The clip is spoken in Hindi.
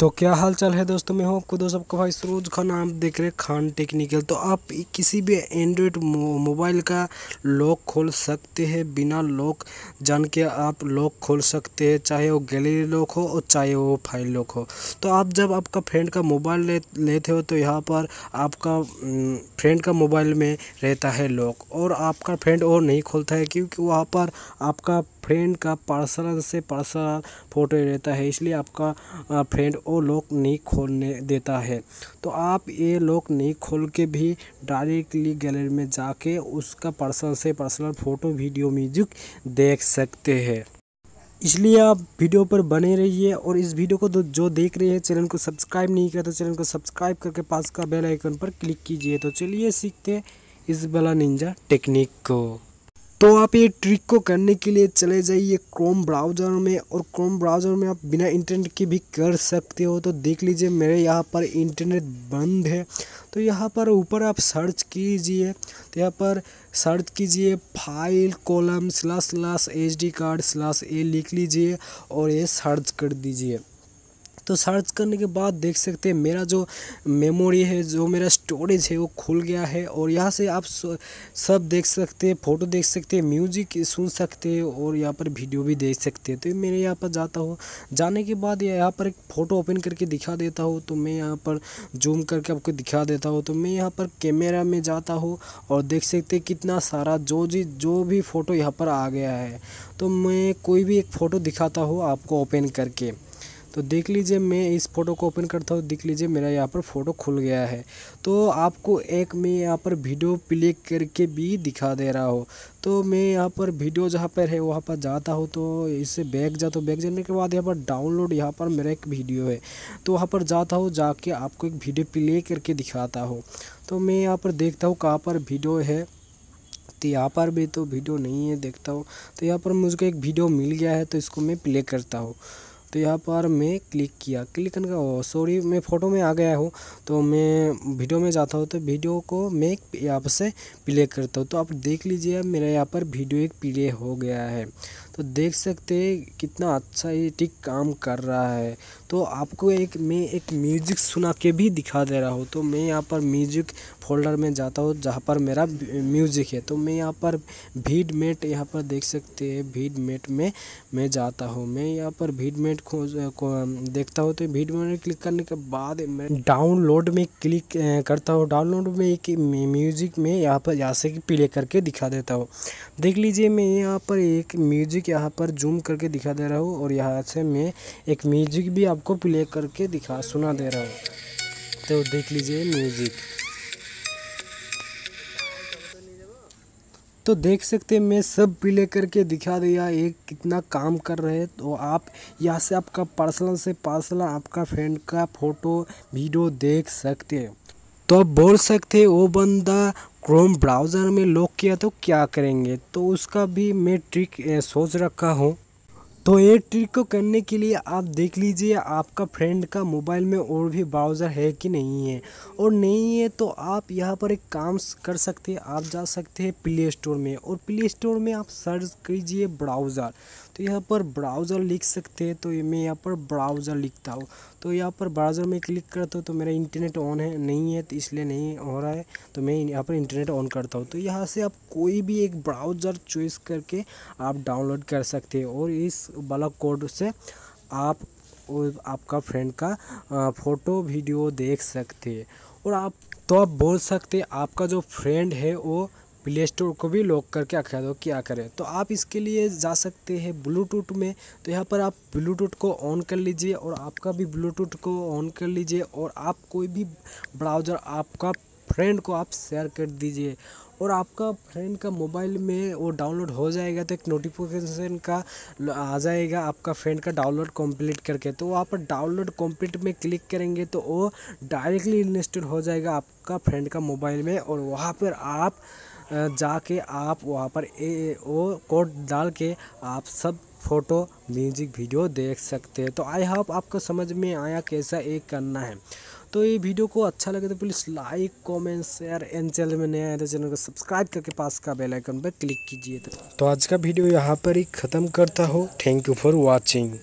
तो क्या हाल चाल है दोस्तों, मैं हूं खुद सबको भाई सरोज खान। आप देख रहे हैं खान टेक्निकल। तो आप किसी भी एंड्रॉयड मोबाइल का लॉक खोल सकते हैं, बिना लॉक जान के आप लॉक खोल सकते हैं, चाहे वो गैलरी लॉक हो और चाहे वो फाइल लॉक हो। तो आप जब आपका फ्रेंड का मोबाइल लेते हो तो यहाँ पर आपका फ्रेंड का मोबाइल में रहता है लॉक, और आपका फ्रेंड और नहीं खोलता है क्योंकि वहाँ पर आपका फ्रेंड का पर्सनल से पर्सनल फोटो रहता है, इसलिए आपका फ्रेंड वो लॉक नहीं खोलने देता है। तो आप ये लॉक नहीं खोल के भी डायरेक्टली गैलरी में जाके उसका पर्सनल से पर्सनल फ़ोटो, वीडियो, म्यूजिक देख सकते हैं। इसलिए आप वीडियो पर बने रहिए, और इस वीडियो को जो देख रहे हैं चैनल को सब्सक्राइब नहीं किया तो चैनल को सब्सक्राइब करके पास का बेल आइकन पर क्लिक कीजिए। तो चलिए सीखते हैं इस वाला निंजा टेक्निक को। तो आप ये ट्रिक को करने के लिए चले जाइए क्रोम ब्राउज़र में, और क्रोम ब्राउज़र में आप बिना इंटरनेट के भी कर सकते हो। तो देख लीजिए मेरे यहाँ पर इंटरनेट बंद है, तो यहाँ पर ऊपर आप सर्च कीजिए। तो यहाँ पर सर्च कीजिए file column /SD card/ a लिख लीजिए और ये सर्च कर दीजिए। तो सर्च करने के बाद देख सकते हैं मेरा जो मेमोरी है, जो मेरा स्टोरेज है वो खुल गया है, और यहाँ से आप सब देख सकते हैं, फ़ोटो देख सकते हैं, म्यूजिक सुन सकते हैं, और यहाँ पर वीडियो भी देख सकते हैं। तो मेरे यहाँ पर जाता हूँ, जाने के बाद यहाँ पर एक फ़ोटो ओपन करके दिखा देता हूँ। तो मैं यहाँ पर जूम करके आपको दिखा देता हूँ। तो मैं यहाँ पर कैमरा में जाता हूँ और देख सकते हैं कितना सारा जो भी फ़ोटो यहाँ पर आ गया है। तो मैं कोई भी एक फ़ोटो दिखाता हूँ आपको ओपन करके। तो देख लीजिए मैं इस फ़ोटो को ओपन करता हूँ, देख लीजिए मेरा यहाँ पर फ़ोटो खुल गया है। तो आपको एक मैं यहाँ पर वीडियो प्ले करके भी दिखा दे रहा हूँ। तो मैं यहाँ पर वीडियो जहाँ पर है वहाँ पर जाता हूँ, तो इससे बैक जाने के बाद यहाँ पर डाउनलोड, यहाँ पर मेरा एक वीडियो है तो वहाँ पर जाता हूँ, जाके आपको एक वीडियो प्ले करके दिखाता हूँ। तो मैं यहाँ पर देखता हूँ कहाँ पर वीडियो है, तो यहाँ पर भी तो वीडियो नहीं है, देखता हूँ। तो यहाँ पर मुझको एक वीडियो मिल गया है, तो इसको मैं प्ले करता हूँ। तो यहाँ पर मैं क्लिक करने का, सॉरी मैं फ़ोटो में आ गया हूँ, तो मैं वीडियो में जाता हूँ। तो वीडियो को मैं यहाँ से प्ले करता हूँ। तो आप देख लीजिए मेरा यहाँ पर वीडियो एक प्ले हो गया है। तो देख सकते हैं कितना अच्छा ये टिक काम कर रहा है। तो आपको मैं एक म्यूज़िक सुना के भी दिखा दे रहा हूँ। तो मैं यहाँ पर म्यूज़िक फोल्डर में जाता हूँ जहाँ पर मेरा म्यूज़िक है। तो मैं यहाँ पर वीडमेट, यहाँ पर देख सकते हैं वीडमेट में मैं जाता हूँ। मैं यहाँ पर वीडमेट को देखता हूँ। तो वीडमेट में क्लिक करने के बाद मैं डाउनलोड में क्लिक करता हूँ। डाउनलोड में एक म्यूज़िक में यहाँ से प्ले करके दिखा देता हूँ। देख लीजिए मैं यहाँ पर एक म्यूज़िक यहाँ पर जूम करके दिखा दे रहा हूँ, और यहाँ से मैं एक म्यूजिक भी आपको प्ले करके सुना दे रहा हूँ। तो देख लीजिए म्यूजिक, तो देख सकते हैं मैं सब प्ले करके दिखा दिया, ये कितना काम कर रहे हैं। तो आप यहाँ से आपका पर्सनल से पर्सनल आपका फ्रेंड का फोटो, वीडियो देख सकते हैं। तो आप बोल सकते हैं वो बंदा क्रोम ब्राउज़र में लॉक किया तो क्या करेंगे, तो उसका भी मैं ट्रिक सोच रखा हूँ। तो ये ट्रिक को करने के लिए आप देख लीजिए आपका फ्रेंड का मोबाइल में और भी ब्राउज़र है कि नहीं है, और नहीं है तो आप यहाँ पर एक काम कर सकते हैं। आप जा सकते हैं प्ले स्टोर में, और प्ले स्टोर में आप सर्च कीजिए ब्राउज़र। तो यहाँ पर ब्राउज़र लिख सकते हैं। तो मैं यहाँ पर ब्राउज़र लिखता हूँ। तो यहाँ पर ब्राउज़र में क्लिक करता हूँ। तो मेरा इंटरनेट ऑन है नहीं है, तो इसलिए नहीं हो रहा है। तो मैं यहाँ पर इंटरनेट ऑन करता हूँ। तो यहाँ से आप कोई भी एक ब्राउज़र चॉइस करके आप डाउनलोड कर सकते हैं, और इस वाला कोड से आप आपका फ्रेंड का फ़ोटो, वीडियो देख सकते हैं। और आप बोल सकते हैं आपका जो फ्रेंड है वो प्ले स्टोर को भी लॉक करके रखा दो, क्या करें। तो आप इसके लिए जा सकते हैं ब्लूटूथ में। तो यहाँ पर आप ब्लूटूथ को ऑन कर लीजिए, और आपका भी ब्लूटूथ को ऑन कर लीजिए, और आप कोई भी ब्राउज़र आपका फ्रेंड को आप शेयर कर दीजिए, और आपका फ्रेंड का मोबाइल में वो डाउनलोड हो जाएगा। तो एक नोटिफिकेशन का आ जाएगा आपका फ्रेंड का डाउनलोड कंप्लीट करके। तो वहाँ पर डाउनलोड कंप्लीट में क्लिक करेंगे तो वो डायरेक्टली इंस्टॉल हो जाएगा आपका फ्रेंड का मोबाइल में, और वहाँ पर आप जाके आप वहाँ पर वो कोड डाल के आप सब फ़ोटो, म्यूजिक, वीडियो देख सकते हैं। तो आई होप आपको समझ में आया कैसा ये करना है। तो ये वीडियो को अच्छा लगे तो please like, comment, share, and channel में नया है तो चैनल को सब्सक्राइब करके पास का बेल आइकन पर क्लिक कीजिए। तो आज का वीडियो यहाँ पर ही ख़त्म करता हूँ। Thank you for watching.